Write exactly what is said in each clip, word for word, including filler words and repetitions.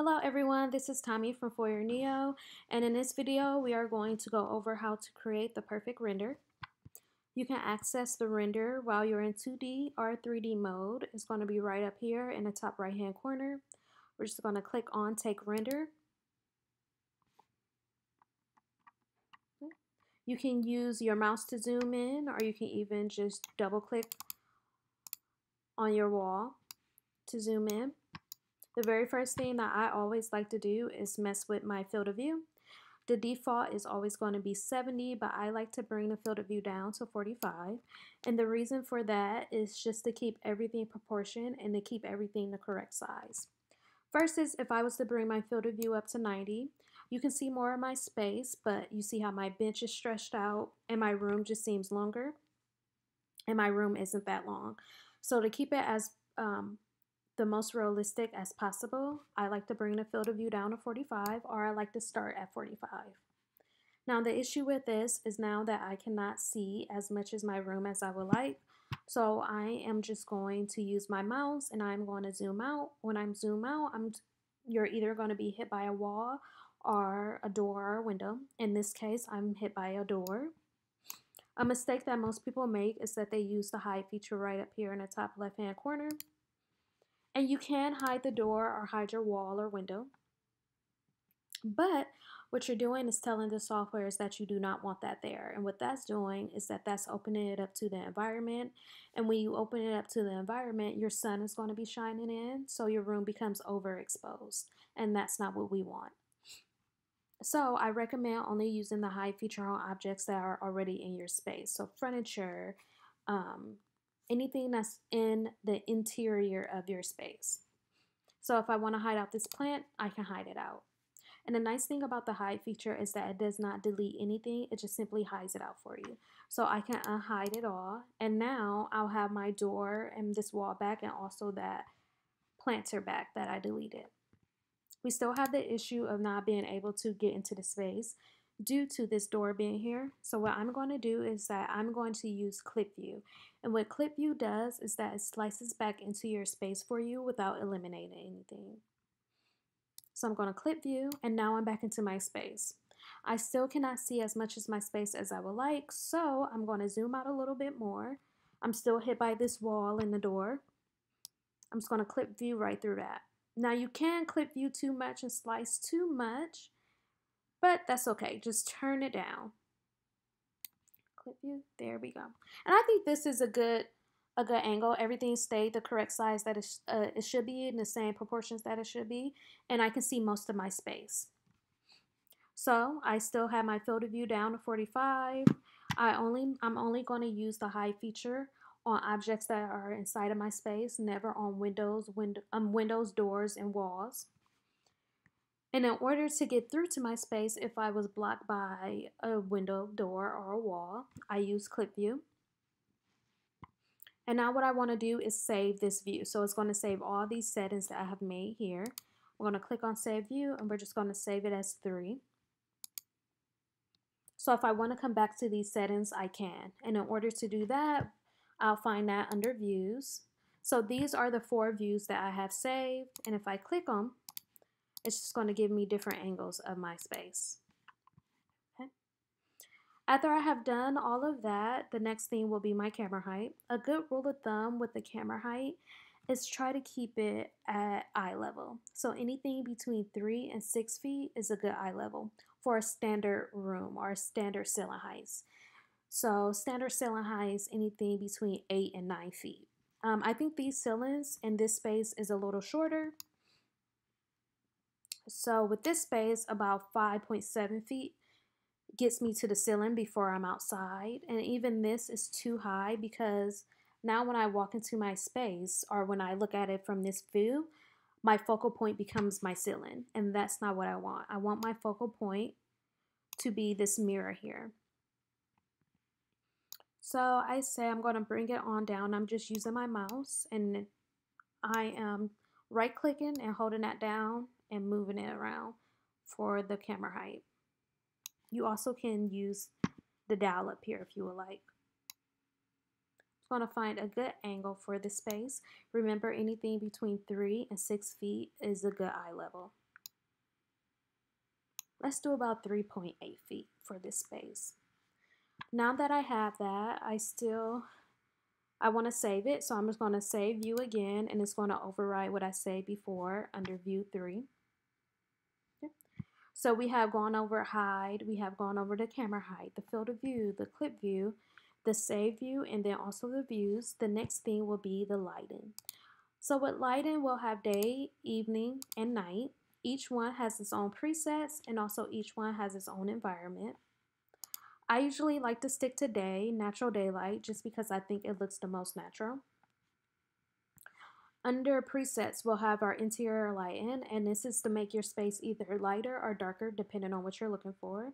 Hello everyone, this is Tommy from Foyr Neo, and in this video we are going to go over how to create the perfect render. You can access the render while you're in two D or three D mode. It's going to be right up here in the top right hand corner. We're just going to click on Take Render. You can use your mouse to zoom in, or you can even just double click on your wall to zoom in. The very first thing that I always like to do is mess with my field of view. The default is always going to be seventy, but I like to bring the field of view down to forty-five. And the reason for that is just to keep everything proportioned and to keep everything the correct size. First is if I was to bring my field of view up to ninety, you can see more of my space, but you see how my bench is stretched out and my room just seems longer. And my room isn't that long. So to keep it as um, the most realistic as possible, I like to bring the field of view down to forty-five, or I like to start at forty-five. Now the issue with this is now that I cannot see as much as my room as I would like, so I am just going to use my mouse and I'm going to zoom out. When I'm zoom out, I'm you're either going to be hit by a wall or a door or a window. In this case, I'm hit by a door. A mistake that most people make is that they use the hide feature right up here in the top left hand corner. And you can hide the door or hide your wall or window. But what you're doing is telling the software is that you do not want that there. And what that's doing is that that's opening it up to the environment. And when you open it up to the environment, your sun is going to be shining in. So your room becomes overexposed. And that's not what we want. So I recommend only using the hide feature on objects that are already in your space. So furniture, um, anything that's in the interior of your space. So if I want to hide out this plant, I can hide it out. And the nice thing about the hide feature is that it does not delete anything. It just simply hides it out for you. So I can unhide it all. And now I'll have my door and this wall back, and also that planter back that I deleted. We still have the issue of not being able to get into the space due to this door being here. So what I'm going to do is that I'm going to use clip view. And what clip view does is that it slices back into your space for you without eliminating anything. So I'm going to clip view, and now I'm back into my space. I still cannot see as much as my space as I would like, so I'm going to zoom out a little bit more. I'm still hit by this wall and the door. I'm just going to clip view right through that. Now you can clip view too much and slice too much, but that's okay. Just turn it down. Clip view. There we go. And I think this is a good, a good angle. Everything stayed the correct size that it, sh uh, it should be in the same proportions that it should be. And I can see most of my space. So I still have my field of view down to forty-five. I only, I'm only going to use the hide feature on objects that are inside of my space, never on windows, wind um, windows, doors, and walls. And in order to get through to my space, if I was blocked by a window, door, or a wall, I use clip view. And now what I want to do is save this view. So it's going to save all these settings that I have made here. We're going to click on Save View, and we're just going to save it as three. So if I want to come back to these settings, I can. And in order to do that, I'll find that under Views. So these are the four views that I have saved, and if I click them, it's just going to give me different angles of my space. Okay. After I have done all of that, the next thing will be my camera height. A good rule of thumb with the camera height is try to keep it at eye level. So anything between three and six feet is a good eye level for a standard room or a standard ceiling height. So standard ceiling height is anything between eight and nine feet. Um, I think these ceilings in this space is a little shorter. So with this space, about five point seven feet gets me to the ceiling before I'm outside. And even this is too high, because now when I walk into my space, or when I look at it from this view, my focal point becomes my ceiling. And that's not what I want. I want my focal point to be this mirror here. So I say I'm going to bring it on down. I'm just using my mouse, and I am right clicking and holding that down and moving it around for the camera height. You also can use the dial up here if you would like. I'm going to find a good angle for this space. Remember, anything between three and six feet is a good eye level. Let's do about three point eight feet for this space. Now that I have that, I still, I want to save it. So I'm just going to save view again, and it's going to override what I saved before under view three. Okay. So we have gone over hide, we have gone over the camera height, the field of view, the clip view, the save view, and then also the views. The next thing will be the lighting. So with lighting, we'll have day, evening, and night. Each one has its own presets, and also each one has its own environment. I usually like to stick to day, natural daylight, just because I think it looks the most natural. Under presets, we'll have our interior lighting, and this is to make your space either lighter or darker, depending on what you're looking for.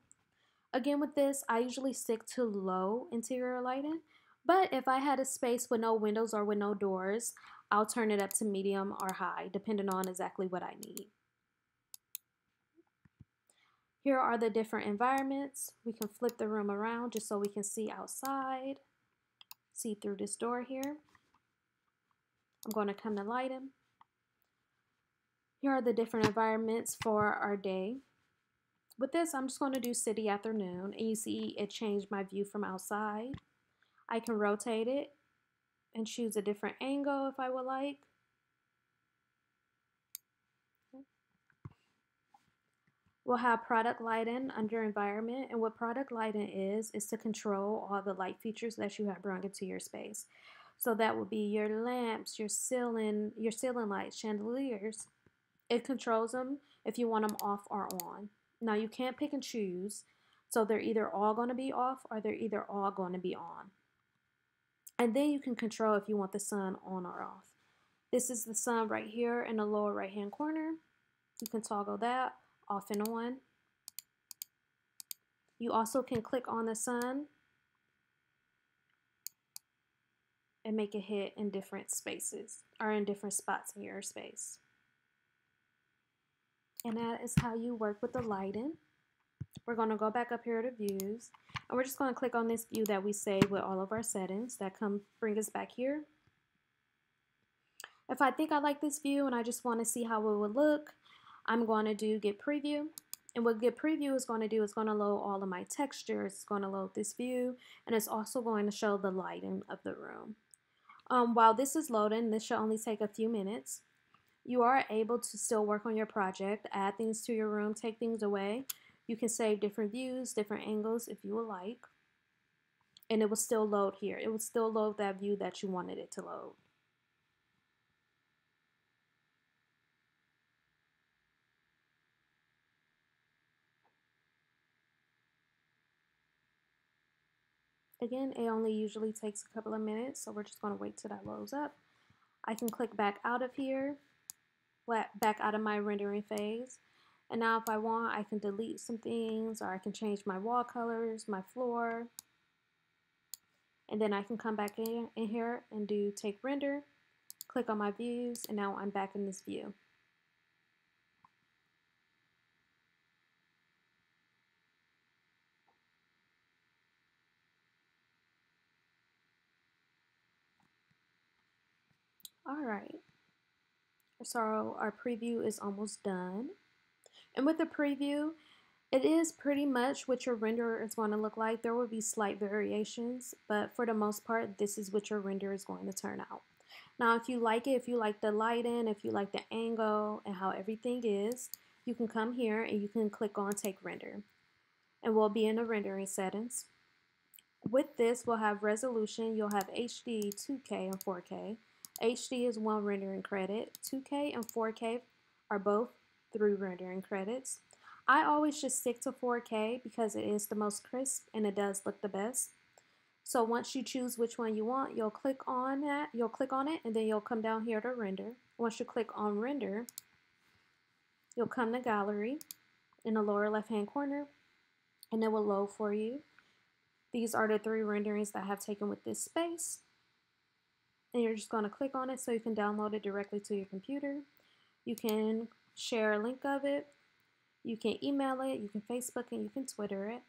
Again, with this, I usually stick to low interior lighting, but if I had a space with no windows or with no doors, I'll turn it up to medium or high, depending on exactly what I need. Here are the different environments. We can flip the room around just so we can see outside, see through this door here. I'm going to come to lighting. Here are the different environments for our day. With this, I'm just going to do city afternoon, and you see it changed my view from outside. I can rotate it and choose a different angle if I would like. We'll have product lighting under environment, and what product lighting is, is to control all the light features that you have brought into your space. So that would be your lamps, your ceiling, your ceiling lights, chandeliers. It controls them if you want them off or on. Now you can't pick and choose, so they're either all going to be off or they're either all going to be on. And then you can control if you want the sun on or off. This is the sun right here in the lower right hand corner. You can toggle that off and on. You also can click on the sun and make it hit in different spaces or in different spots in your space. And that is how you work with the lighting. We're going to go back up here to views, and we're just going to click on this view that we saved with all of our settings that come bring us back here. If I think I like this view and I just want to see how it would look, I'm going to do get preview, and what get preview is going to do is going to load all of my textures, it's going to load this view, and it's also going to show the lighting of the room. Um, while this is loading, this should only take a few minutes. You are able to still work on your project, add things to your room, take things away. You can save different views, different angles if you would like, and it will still load here. It will still load that view that you wanted it to load. Again, it only usually takes a couple of minutes, so we're just going to wait till that loads up. I can click back out of here, back out of my rendering phase. And now if I want, I can delete some things, or I can change my wall colors, my floor. And then I can come back in, in here and do take render, click on my views, and now I'm back in this view. Alright, so our preview is almost done. And with the preview, it is pretty much what your renderer is going to look like. There will be slight variations, but for the most part, this is what your render is going to turn out. Now, if you like it, if you like the lighting, if you like the angle and how everything is, you can come here and you can click on Take Render. And we'll be in the rendering settings. With this, we'll have resolution. You'll have H D, two K, and four K. H D is one rendering credit. two K and four K are both three rendering credits. I always just stick to four K because it is the most crisp and it does look the best. So once you choose which one you want, you'll click on that, you'll click on it, and then you'll come down here to render. Once you click on render, you'll come to gallery in the lower left hand corner, and it will load for you. These are the three renderings that I have taken with this space. And you're just going to click on it so you can download it directly to your computer. You can share a link of it. You can email it. You can Facebook and you can Twitter it.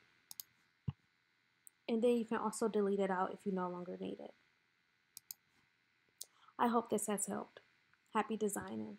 And then you can also delete it out if you no longer need it. I hope this has helped. Happy designing.